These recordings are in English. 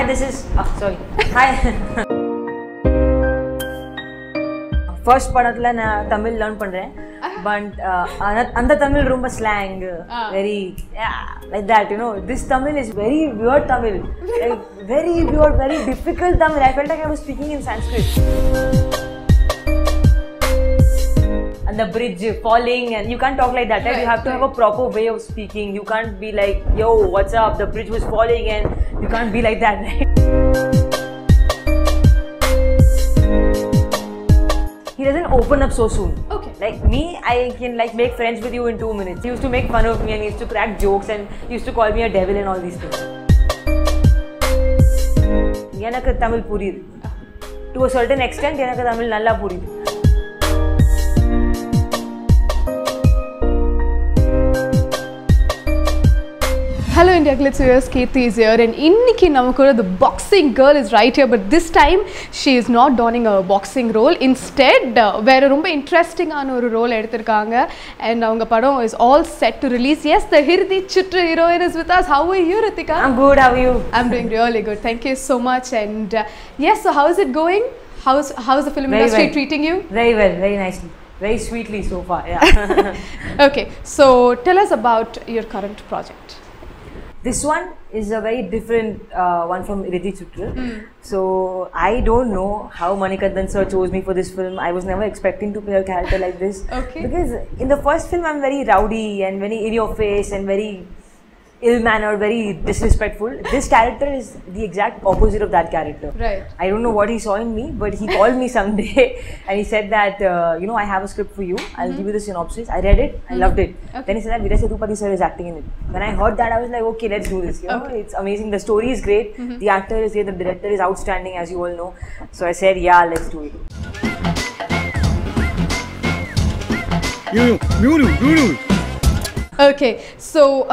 Hi, this is... Oh, sorry. Hi. First padathla na Tamil learn pandren. But andha Tamil rumba slang, very like that, you know. This Tamil is very weird Tamil, like very weird, very difficult Tamil. I felt like I was speaking in Sanskrit. And the bridge falling, and you can't talk like that. Right, you have to have a proper way of speaking. You can't be like, yo, what's up? The bridge was falling, and you can't be like that. Right? He doesn't open up so soon. Okay. Like me, I can like make friends with you in 2 minutes. He used to make fun of me and he used to crack jokes and he used to call me a devil and all these things. Yanaka Tamil puridu. To a certain extent, Yanaka Tamil nalla puridu. Hello India Glitz viewers, Keerthi is here and inniki namakku the boxing girl is right here, but this time she is not donning a boxing role. Instead, vera romba interesting ana oru role eduthirukanga and avanga padam is all set to release. Yes, the Irudhi Suttru heroine is with us. How are you, Ritika? I'm good, how are you? I'm doing really good. Thank you so much. And yes, so how is it going? How's the film industry treating you? Very well, very nicely. Very sweetly so far. Yeah. Okay. So tell us about your current project. This one is a very different one from Irudhi Suttru. So I don't know how Manikandan sir chose me for this film. I was never expecting to play a character like this. Okay. Because in the first film I'm very rowdy and very in your face and very ill-mannered, very disrespectful. This character is the exact opposite of that character. Right. I don't know what he saw in me, but he called me someday and he said that, you know, I have a script for you. I'll give you the synopsis. I read it. I loved it. Okay. Then he said that Veera Sethupathi sir is acting in it. When I heard that, I was like, okay, let's do this. You know? Okay. It's amazing. The story is great. The actor is great. The director is outstanding, as you all know. So I said, yeah, let's do it. Okay. So,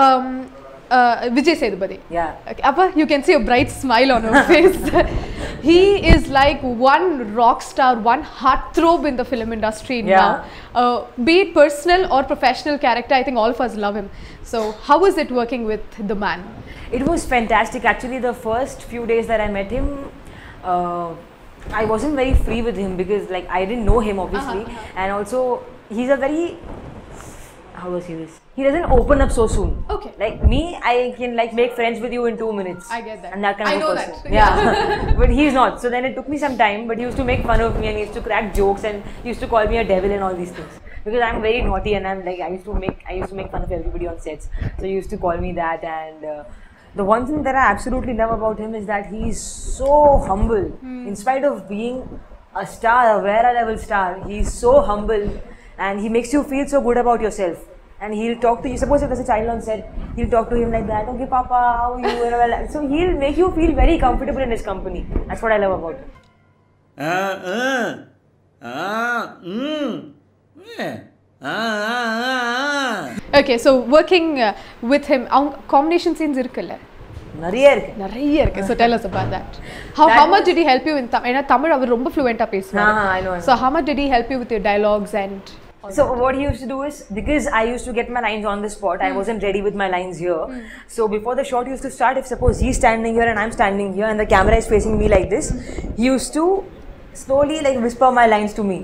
Vijay Sedabadi. Yeah. Okay. Appa, you can see a bright smile on her face. He is like one rock star, one heartthrob in the film industry now. Be it personal or professional character, I think all of us love him. So, how was it working with the man? It was fantastic. Actually, the first few days that I met him, I wasn't very free with him because, like, I didn't know him obviously, and also he's a very He doesn't open up so soon. Okay. Like me, I can like make friends with you in 2 minutes. I get that. And that kind of person. I know that. Yeah. But he's not. So then it took me some time. But he used to make fun of me and he used to crack jokes and he used to call me a devil and all these things. Because I'm very naughty and I'm like I used to make fun of everybody on sets. So he used to call me that. And the one thing that I absolutely love about him is that he's so humble. In spite of being a star, a Veera level star, he's so humble. And he makes you feel so good about yourself. And he'll talk to you. Suppose if there's a child on set, he'll talk to him like that. Okay, Papa, how are you? So he'll make you feel very comfortable in his company. That's what I love about him. Okay, so working with him, combination scenes irukalla. So tell us about that. How much did he help you in Tamil? I was fluent in Tamil. So how much did he help you with your dialogues and? So what he used to do is, because I used to get my lines on the spot, I wasn't ready with my lines here. So before the shot used to start, if suppose he's standing here and I'm standing here and the camera is facing me like this, he used to slowly like whisper my lines to me.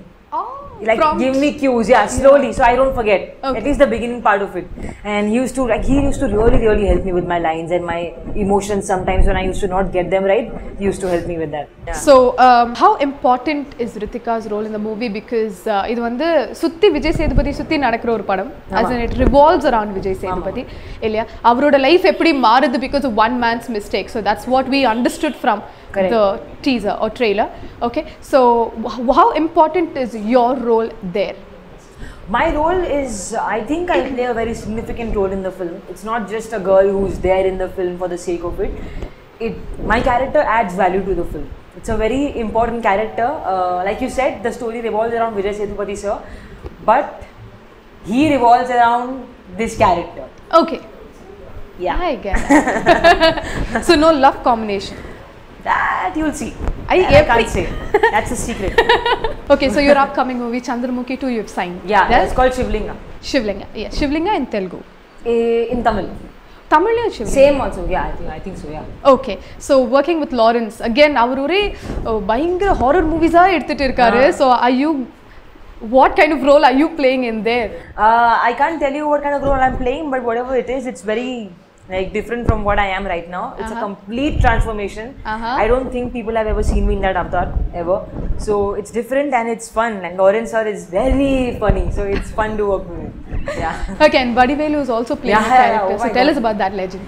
Like give me cues, slowly, so I don't forget. Okay. At least the beginning part of it. And he used to really help me with my lines and my emotions sometimes when I used to not get them right. He used to help me with that. Yeah. So how important is Ritika's role in the movie? Because it sutti Vijay Sethupathi sutti nadakra oru padam. As in it revolves around Vijay Sethupathi. Illaya avaroda life eppadi maarudhu because of one man's mistake. So that's what we understood from the teaser or trailer. Okay, so how important is your role there? My role is, I think I play a very significant role in the film. It's not just a girl who's there in the film for the sake of it. My character adds value to the film. It's a very important character. Like you said, the story revolves around Vijay Sethupathi sir, but he revolves around this character. Okay. Yeah. I get it. So no love combination. That you'll see. I can't say. That's a secret. Okay, so your upcoming movie Chandramukhi 2 you've signed. Yeah, it's called Shivalinga. Shivalinga in Telugu. In Tamil. Tamil or same also, yeah, I think so, yeah. Okay, so working with Lawrence, again, Aurore, Bahingara horror movies are edutittirukare, so are you, what kind of role are you playing in there? I can't tell you what kind of role I'm playing, but whatever it is, it's very like different from what I am right now. It's a complete transformation. I don't think people have ever seen me in that avatar, ever. So it's different and it's fun, and Lawrence sir is very funny, so it's fun to work with. Yeah. Okay, and Vadivelu is also playing a character, so tell us about that legend.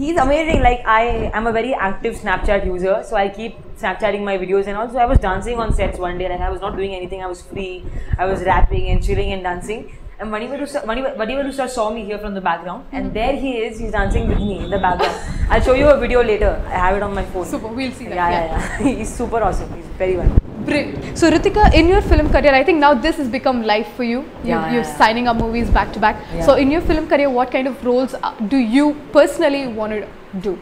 He's amazing. Like, I am a very active Snapchat user, so I keep Snapchatting my videos, and also I was dancing on sets one day, like I was not doing anything, I was free, I was rapping and chilling and dancing. And Vadivalu sir saw me here from the background, and there he is, he's dancing with me in the background. I'll show you a video later, I have it on my phone. Super, we'll see that. Yeah. He's super awesome, he's very well. Brilliant. So Ritika, in your film career, I think now this has become life for you. You're signing up movies back to back. Yeah. So in your film career, what kind of roles do you personally want to do?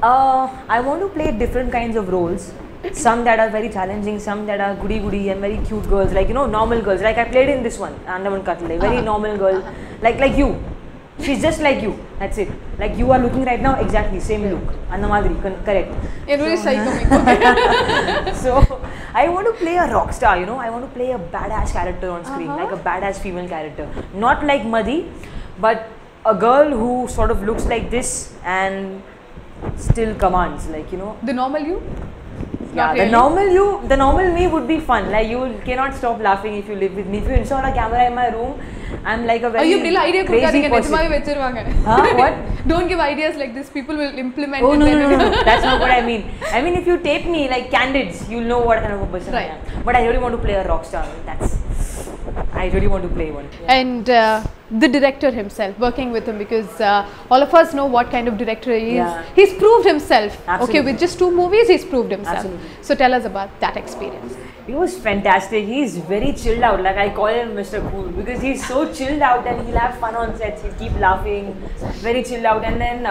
I want to play different kinds of roles. Some that are very challenging, some that are goody-goody and very cute girls, like, you know, normal girls. Like I played in this one, Aandavan Kattalai, very normal girl, like you. She's just like you, that's it. Like you are looking right now, exactly, same look. Annamadri, correct. So, I want to play a rock star, you know, I want to play a badass character on screen, like a badass female character. Not like Madhi, but a girl who sort of looks like this and still commands, like, you know. The normal you? Yeah, really. The normal me would be fun. Like, you cannot stop laughing if you live with me. If you install a camera in my room, I'm like a very crazy person. What? Don't give ideas like this. People will implement it. No. That's not what I mean. I mean, if you tape me like Candids, you'll know what kind of a person I am. But I really want to play a rock star. I really want to play one. Yeah. And the director himself, working with him, because all of us know what kind of director he is. Yeah. He's proved himself. Absolutely. Okay, with just 2 movies, he's proved himself. Absolutely. So tell us about that experience. He was fantastic. He's very chilled out. Like, I call him Mr. Cool because he's so chilled out and he'll have fun on sets. He'll keep laughing, very chilled out. And then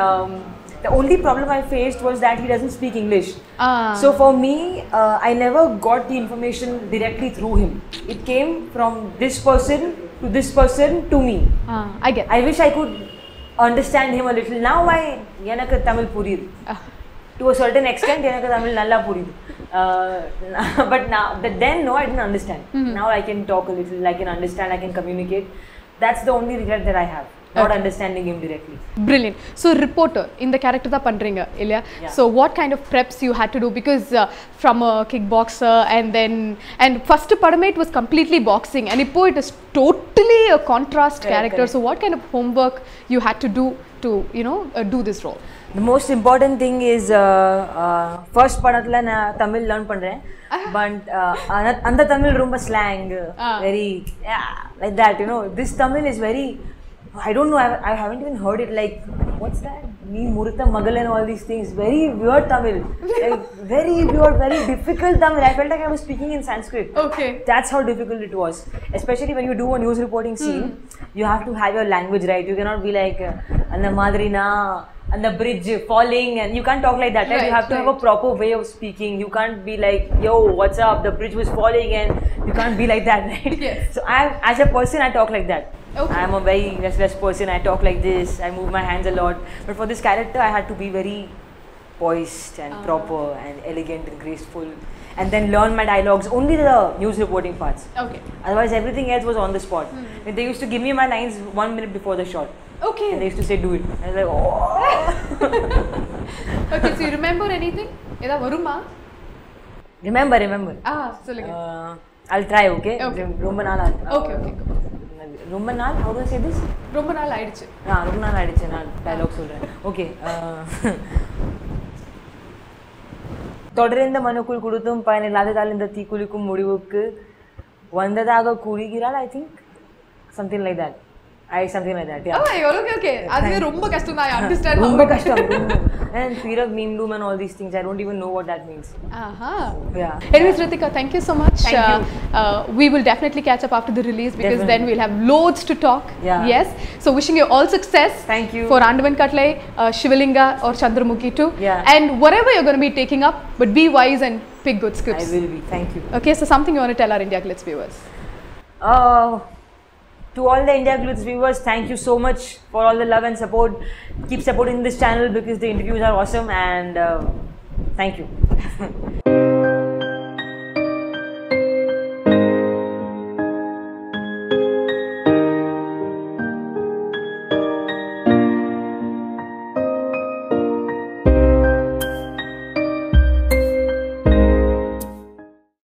the only problem I faced was that he doesn't speak English. So for me, I never got the information directly through him. It came from this person to me. I get that. I wish I could understand him a little. Now I Yanaka Tamil Purir. To a certain extent, Yanaka Tamil Nalla Purir. But now, then I didn't understand. Now I can talk a little, I can understand, I can communicate. That's the only regret that I have. Not understanding him directly. Brilliant. So, reporter, in the character that pandringa, Ilya. So, what kind of preps you had to do? Because from a kickboxer and first Padame it was completely boxing, and Ippo it is totally a contrast character. Correct. So, what kind of homework you had to do to, you know, do this role? The most important thing is, first Padathla na Tamil learn pandren, but andha Tamil rumba slang, very, like that, you know. This Tamil is very, I don't know, I haven't even heard it, like, what's that? Me, Murutha, Magal and all these things. Very weird Tamil. Like, very weird, very difficult Tamil. I felt like I was speaking in Sanskrit. Okay. That's how difficult it was. Especially when you do a news reporting scene, you have to have your language right. You cannot be like, Anna Madrina, Anna Bridge falling, and you can't talk like that. Right? Right, you have to have a proper way of speaking. You can't be like, yo, what's up? The bridge was falling, and you can't be like that, right? Yes. So, as a person, I talk like that. Okay. I'm a very restless person, I talk like this, I move my hands a lot. But for this character, I had to be very poised and proper and elegant and graceful. And then learn my dialogues, only the news reporting parts. Okay. Otherwise, everything else was on the spot. And they used to give me my lines 1 minute before the shot. Okay. And they used to say, do it. And I was like, oh. Okay, so you remember anything? Remember. So look I'll try, okay? Okay. Okay. Romanal, how do I say this? Romanal Aidichu. Romanal Aidichu, I dialogue solran. Okay. Todarindha manukul kuduthum payanilladadalindha theekulikum mudivukku vandadaga kurigiral, I think. Something like that. Something like that, yeah. Oh my god, okay. That's romba kashtam, I understand. Romba kashtam. And fear of meme doom and all these things, I don't even know what that means. Yeah. Anyways, Ritika, thank you so much. Thank you. We will definitely catch up after the release, because then we'll have loads to talk. Yeah. Yes. So wishing you all success. Thank you. For Aandavan Kattalai, Shivalinga or Chandramukhi 2. Yeah. And whatever you're going to be taking up, but be wise and pick good scripts. I will be. Thank you. Okay, so something you want to tell our India Glitz viewers? To all the India Glitz viewers, thank you so much for all the love and support. Keep supporting this channel because the interviews are awesome and thank you.